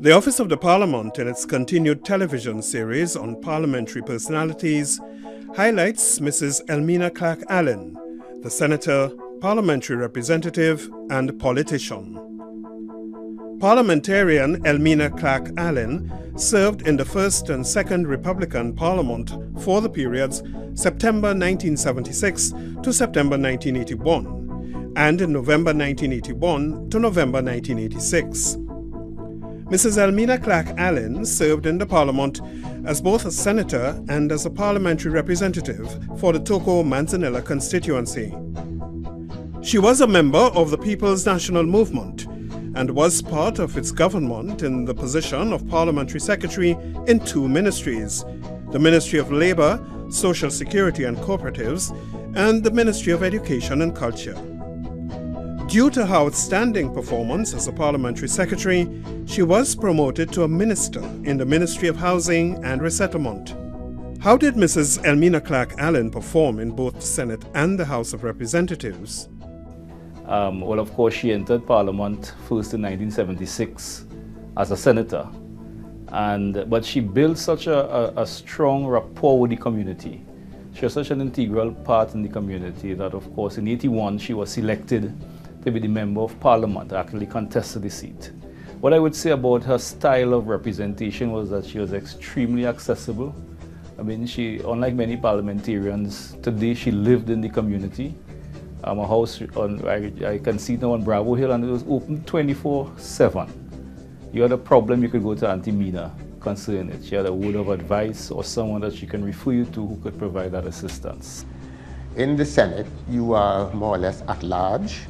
The Office of the Parliament, in its continued television series on parliamentary personalities, highlights Mrs. Elmina Clarke-Allen, the senator, parliamentary representative and politician. Parliamentarian Elmina Clarke-Allen served in the first and second Republican Parliament for the periods September 1976 to September 1981 and November 1981 to November 1986. Mrs. Elmina Clarke-Allen served in the Parliament as both a senator and as a parliamentary representative for the Toco-Manzanilla constituency. She was a member of the People's National Movement and was part of its government in the position of parliamentary secretary in two ministries, the Ministry of Labour, Social Security and Cooperatives, and the Ministry of Education and Culture. Due to her outstanding performance as a parliamentary secretary, she was promoted to a minister in the Ministry of Housing and Resettlement. How did Mrs. Elmina Clarke-Allen perform in both the Senate and the House of Representatives? Well, of course, she entered Parliament first in 1976 as a senator, but she built such a strong rapport with the community. She was such an integral part in the community that, of course, in 81 she was selected to be the Member of Parliament, actually contested the seat. What I would say about her style of representation was that she was extremely accessible. I mean, she, unlike many parliamentarians today, she lived in the community. A house I can see now on Bravo Hill, and it was open 24/7. You had a problem, you could go to Auntie Mina concerning it. She had a word of advice or someone that she can refer you to who could provide that assistance. In the Senate, you are more or less at large,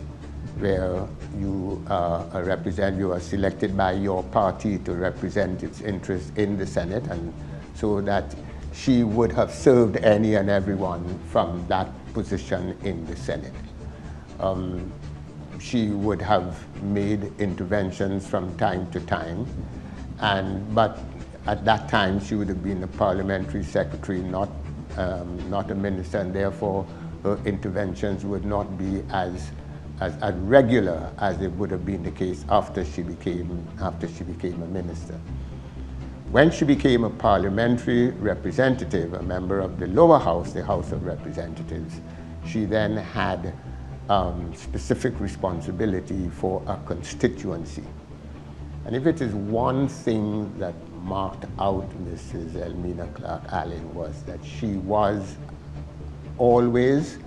where you are selected by your party to represent its interests in the Senate, and so that she would have served any and everyone from that position in the Senate. She would have made interventions from time to time, but at that time she would have been a parliamentary secretary, not a minister, and therefore her interventions would not be as regular as it would have been the case after she became a minister. When she became a parliamentary representative, a member of the lower house, the House of Representatives, she then had specific responsibility for a constituency. And if it is one thing that marked out Mrs. Elmina Clarke-Allen was that she was always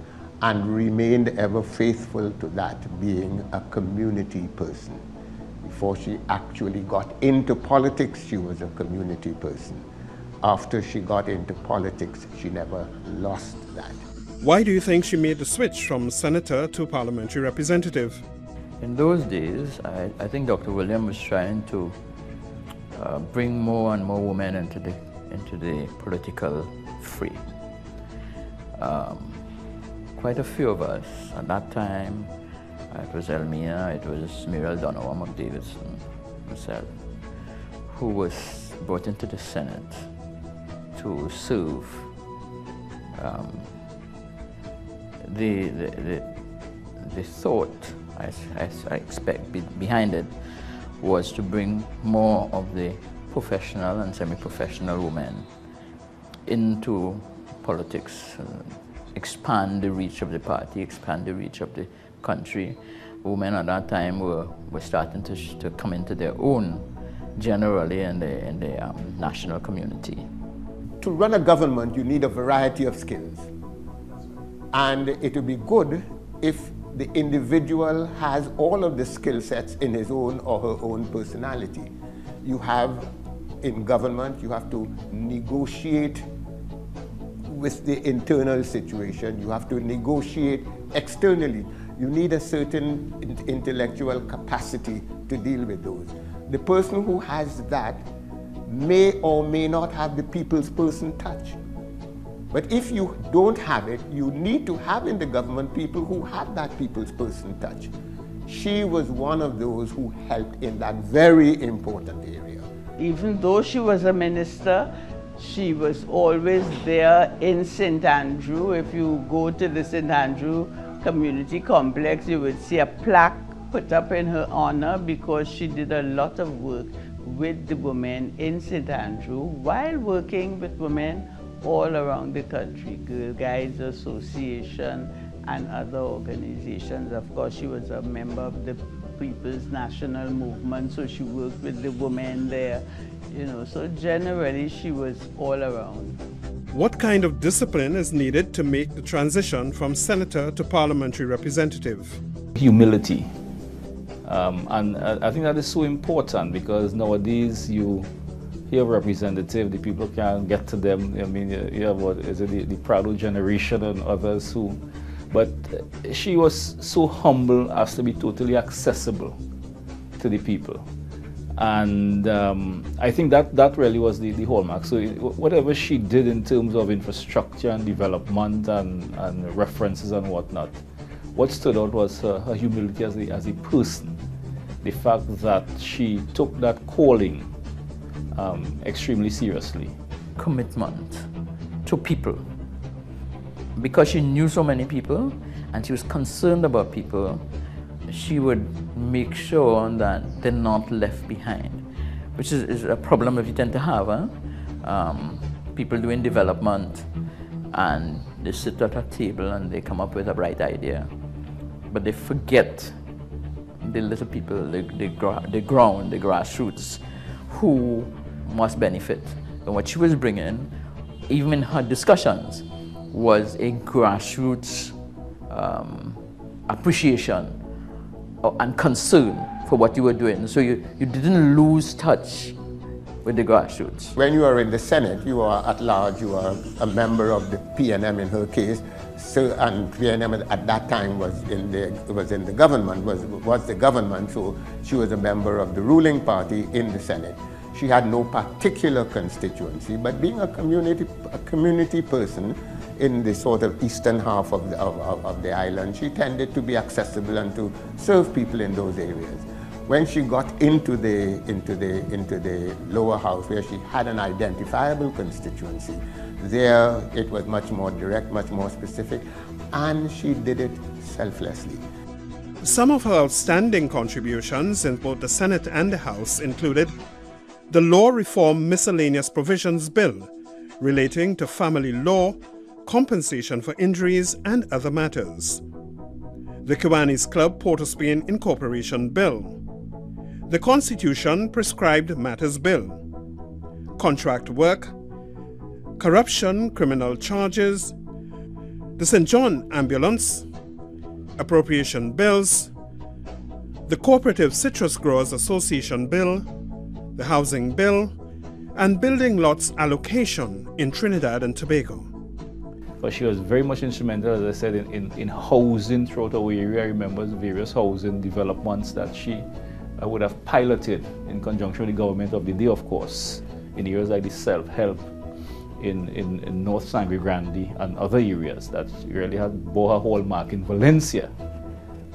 and remained ever faithful to that, being a community person. Before she actually got into politics, she was a community person. After she got into politics, she never lost that. Why do you think she made the switch from senator to parliamentary representative? In those days, I think Dr. William was trying to bring more and more women into the political fray. Quite a few of us at that time. It was Elmina, it was Muriel Donowa, McDavidson, myself, who was brought into the Senate to serve the thought, I expect, behind it was to bring more of the professional and semi-professional women into politics. Expand the reach of the party, expand the reach of the country. Women at that time were starting to come into their own generally in the national community. To run a government, you need a variety of skills. And it would be good if the individual has all of the skill sets in his own or her own personality. You have, in government, you have to negotiate with the internal situation. You have to negotiate externally. You need a certain intellectual capacity to deal with those. The person who has that may or may not have the people's person touch. But if you don't have it, you need to have in the government people who have that people's person touch. She was one of those who helped in that very important area. Even though she was a minister, she was always there in St. Andrew. If you go to the St. Andrew Community Complex, you would see a plaque put up in her honor because she did a lot of work with the women in St. Andrew while working with women all around the country, Girl Guides Association and other organizations. Of course, she was a member of the People's National Movement, so she worked with the women there, you know, so generally she was all around. What kind of discipline is needed to make the transition from senator to parliamentary representative? Humility. And I think that is so important because nowadays you hear representative, the people can't get to them. I mean, you have what is it, the Prado generation and others who, but she was so humble as to be totally accessible to the people. And I think that really was the hallmark. So whatever she did in terms of infrastructure and development and references and whatnot, what stood out was her humility as a person. The fact that she took that calling extremely seriously. Commitment to people. Because she knew so many people and she was concerned about people, she would make sure that they're not left behind, which is a problem that we tend to have. Huh? People doing development and they sit at a table and they come up with a bright idea, but they forget the little people, the ground, the grassroots, who must benefit. And what she was bringing, even in her discussions, was a grassroots appreciation and concern for what you were doing. So you didn't lose touch with the grassroots. When you are in the Senate, you are at large, you are a member of the PNM in her case, so, and PNM at that time was the government, so she was a member of the ruling party in the Senate. She had no particular constituency, but being a community person in the sort of eastern half of the island, she tended to be accessible and to serve people in those areas. When she got into the lower house, where she had an identifiable constituency, there it was much more direct, much more specific, and she did it selflessly. Some of her outstanding contributions in both the Senate and the House included the Law Reform Miscellaneous Provisions Bill relating to family law, compensation for injuries and other matters, the Kiwanis Club Port of Spain Incorporation Bill, the Constitution Prescribed Matters Bill, contract work, corruption, criminal charges, the St. John Ambulance Appropriation Bills, the Cooperative Citrus Growers Association Bill, the Housing Bill, and building lots allocation in Trinidad and Tobago. But she was very much instrumental, as I said, in housing throughout our area. I remember various housing developments that she would have piloted in conjunction with the government of the day, of course, in areas like the self-help in North Sangre Grande and other areas that really had bore a hallmark in Valencia.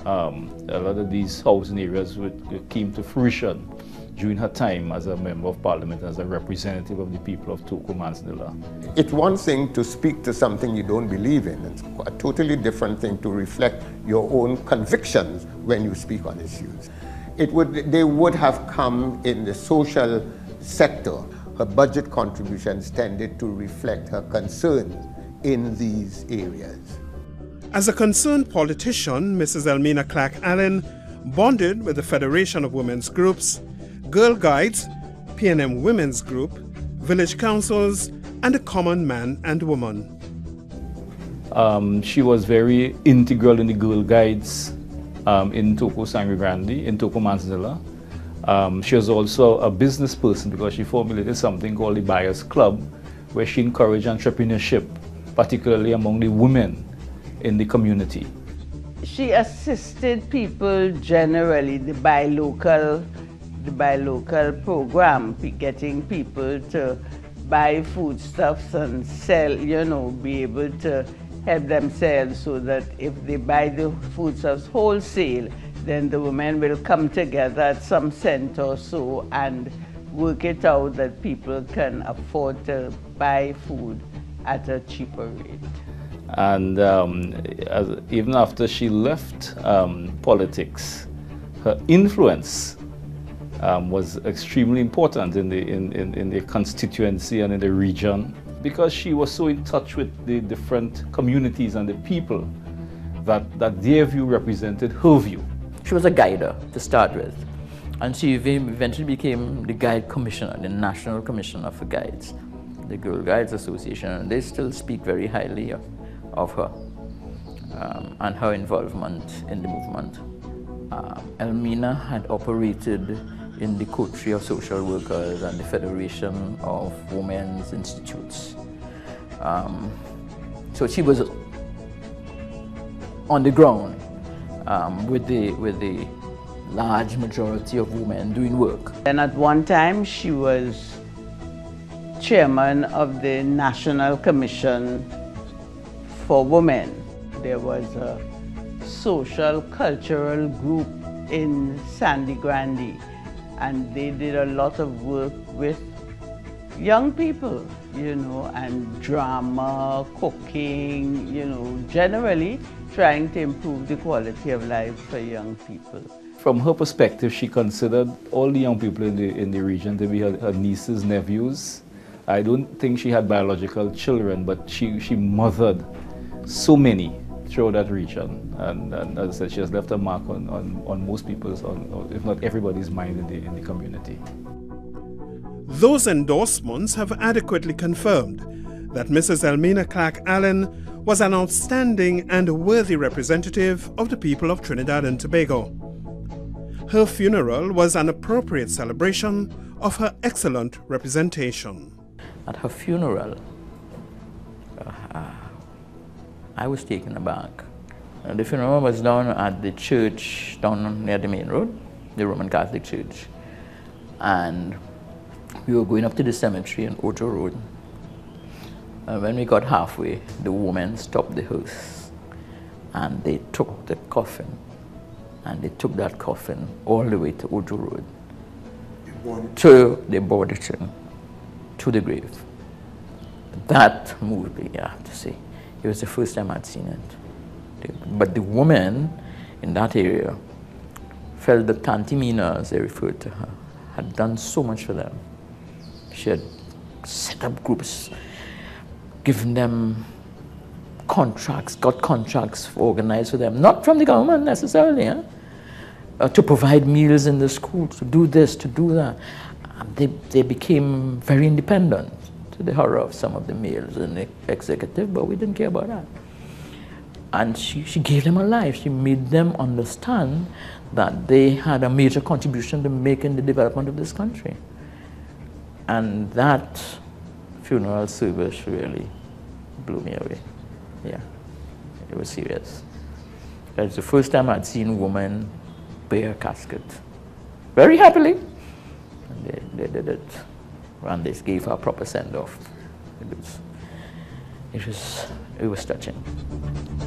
A lot of these housing areas came to fruition during her time as a member of parliament, as a representative of the people of Toco-Manzanilla. It's one thing to speak to something you don't believe in. It's a totally different thing to reflect your own convictions when you speak on issues. They would have come in the social sector. Her budget contributions tended to reflect her concerns in these areas. As a concerned politician, Mrs. Elmina Clarke-Allen bonded with the Federation of Women's Groups, Girl Guides, PNM Women's Group, village councils, and a common man and woman. She was very integral in the Girl Guides in Toco Sangre Grande, in Toco-Manzanilla. She was also a business person because she formulated something called the Buyer's Club, where she encouraged entrepreneurship, particularly among the women in the community. She assisted people generally, the buy local program, getting people to buy foodstuffs and sell, you know, be able to help themselves so that if they buy the foodstuffs wholesale, then the women will come together at some center or so and work it out that people can afford to buy food at a cheaper rate. And even after she left politics, her influence was extremely important in the constituency and in the region, because she was so in touch with the different communities and the people that their view represented her view. She was a guider to start with, and she eventually became the Guide Commissioner, the National Commissioner for Guides, the Girl Guides Association, and they still speak very highly of her and her involvement in the movement. Elmina had operated in the coterie of social workers and the Federation of Women's Institutes. So she was on the ground with the large majority of women doing work. And at one time she was chairman of the National Commission for Women. There was a social cultural group in Sandy Grande, and they did a lot of work with young people, and drama, cooking, generally trying to improve the quality of life for young people. From her perspective, she considered all the young people in the region to be her nieces, nephews. I don't think she had biological children, but she mothered so many throughout that region, and as I said, she has left a mark on most people's, if not everybody's mind in the community. Those endorsements have adequately confirmed that Mrs. Elmina Clarke-Allen was an outstanding and worthy representative of the people of Trinidad and Tobago. Her funeral was an appropriate celebration of her excellent representation. At her funeral, I was taken aback. The funeral was down at the church down near the main road, the Roman Catholic Church. And we were going up to the cemetery in Ojo Road. And when we got halfway, the women stopped the hearse and they took the coffin. And they took that coffin all the way to Ojo Road. They brought it in to the grave. That moved me, I have to say. It was the first time I'd seen it. But the woman in that area felt that Tanti Mina, as they referred to her, had done so much for them. She had set up groups, given them contracts, got contracts organized for them, not from the government necessarily, to provide meals in the school, to do this, to do that. They became very independent. The horror of some of the males in the executive, but we didn't care about that. And she gave them a life. She made them understand that they had a major contribution to making the development of this country. And that funeral service really blew me away. Yeah, it was serious. That's the first time I'd seen a woman bear a casket. Very happily, and they did it. And they gave her a proper send-off. It was touching.